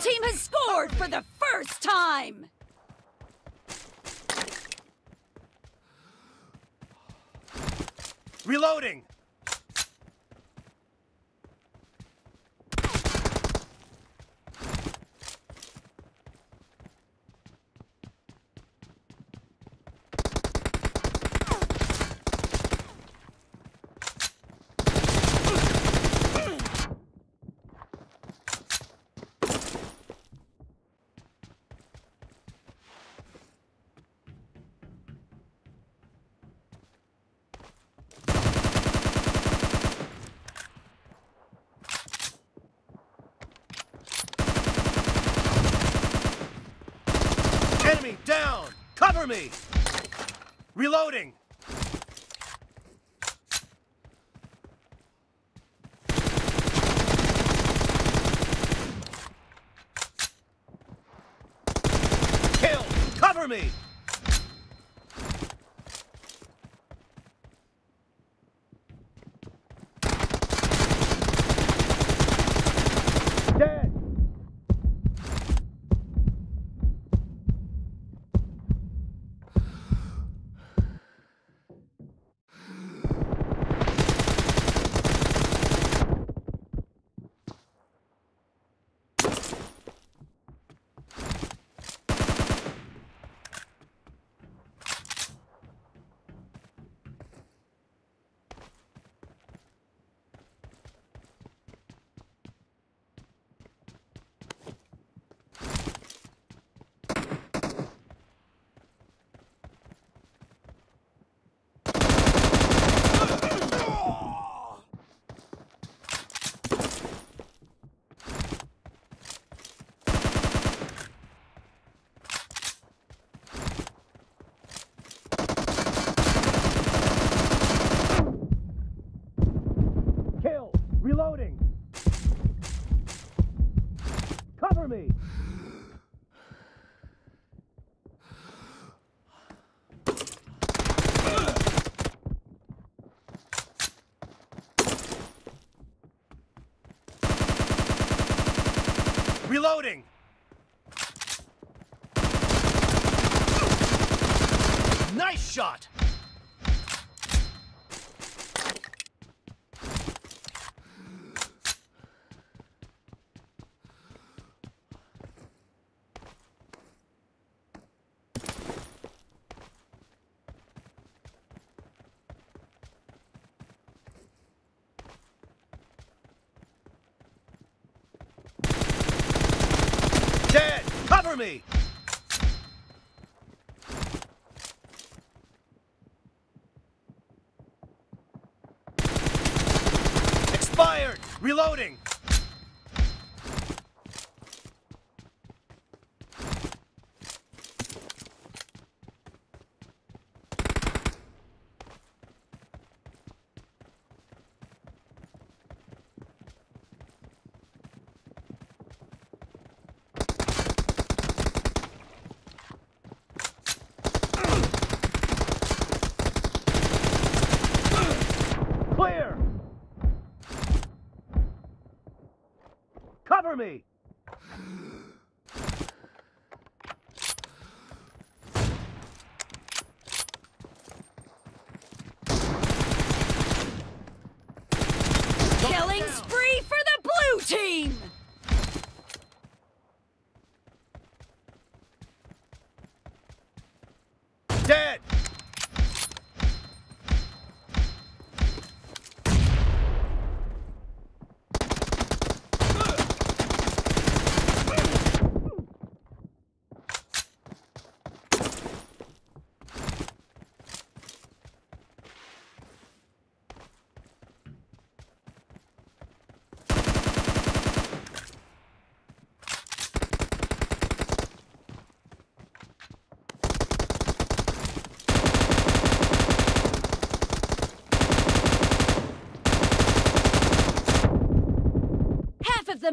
Blue team has scored for the first time! Reloading! Down! Cover me! Reloading! Kill! Cover me! Reloading! Cover me! Reloading! Nice shot! Cover me! Expired! Reloading! Cover me! Killing spree for the blue team! Dead! The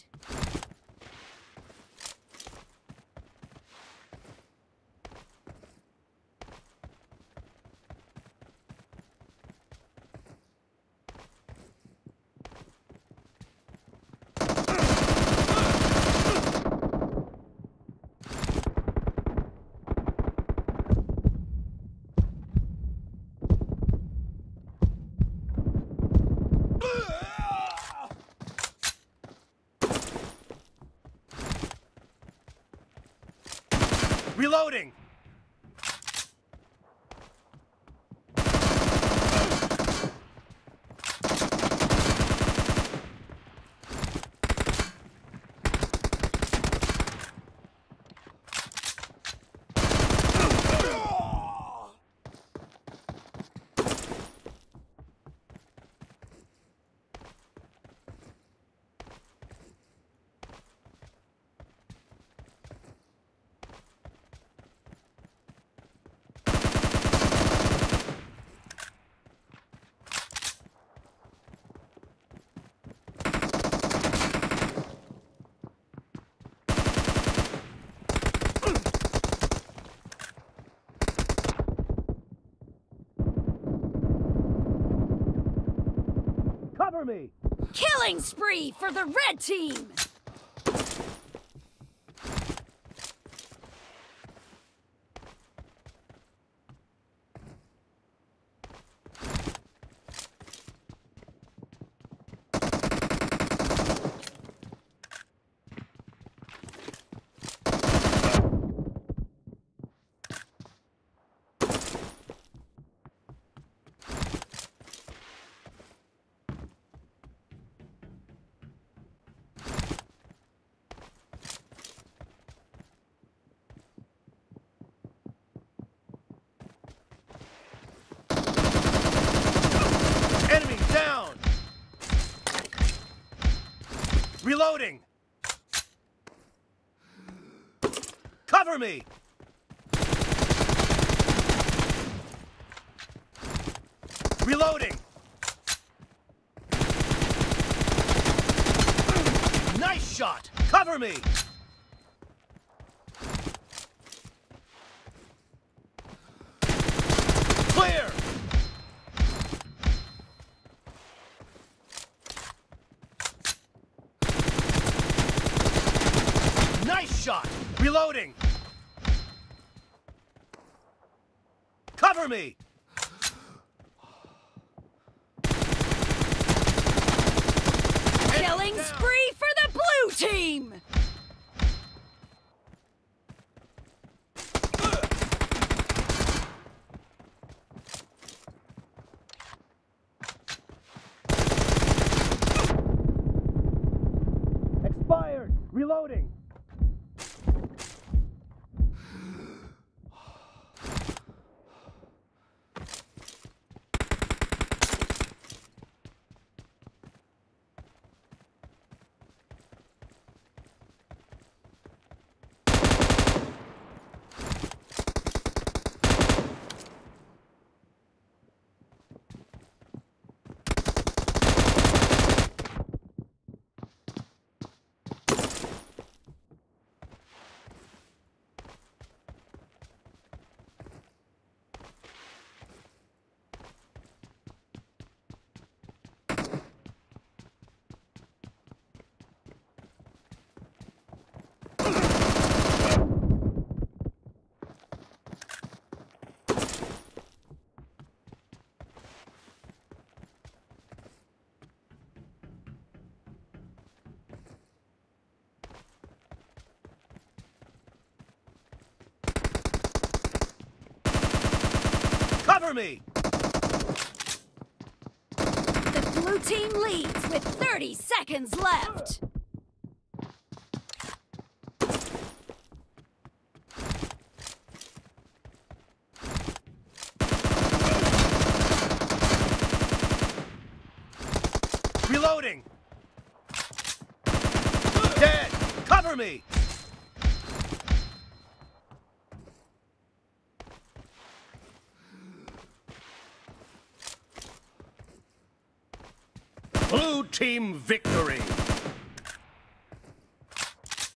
Reloading! Me. Killing spree for the red team! Reloading! Cover me! Reloading! Nice shot! Cover me! Clear! Shot. Reloading. Cover me. Killing spree for the blue team. Expired. Reloading. Me. The blue team leads with 30 seconds left. Reloading. Dead. Cover me. Blue team victory!